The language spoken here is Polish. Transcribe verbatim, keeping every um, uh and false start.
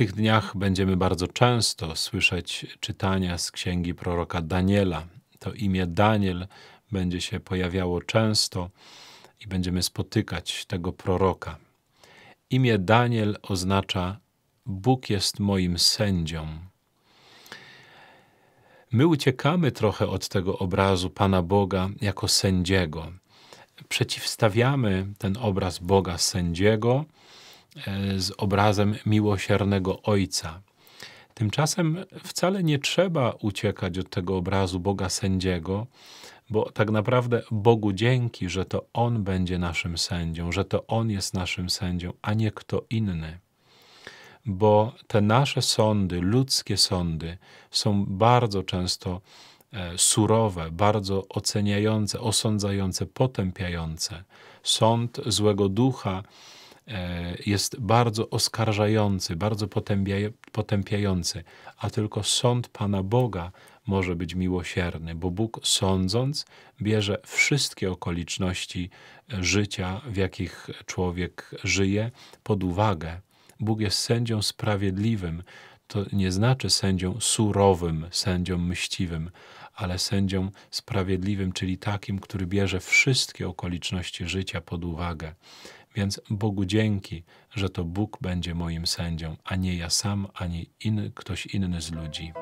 tych dniach będziemy bardzo często słyszeć czytania z księgi proroka Daniela. To imię Daniel będzie się pojawiało często i będziemy spotykać tego proroka. Imię Daniel oznacza: Bóg jest moim sędzią. My uciekamy trochę od tego obrazu Pana Boga jako sędziego. Przeciwstawiamy ten obraz Boga sędziego z obrazem miłosiernego Ojca. Tymczasem wcale nie trzeba uciekać od tego obrazu Boga sędziego, bo tak naprawdę Bogu dzięki, że to On będzie naszym sędzią, że to On jest naszym sędzią, a nie kto inny. Bo te nasze sądy, ludzkie sądy, są bardzo często surowe, bardzo oceniające, osądzające, potępiające. Sąd złego ducha jest bardzo oskarżający, bardzo potępiający, a tylko sąd Pana Boga może być miłosierny, bo Bóg, sądząc, bierze wszystkie okoliczności życia, w jakich człowiek żyje, pod uwagę. Bóg jest sędzią sprawiedliwym. To nie znaczy sędzią surowym, sędzią mściwym, ale sędzią sprawiedliwym, czyli takim, który bierze wszystkie okoliczności życia pod uwagę. Więc Bogu dzięki, że to Bóg będzie moim sędzią, a nie ja sam, ani in, ktoś inny z ludzi.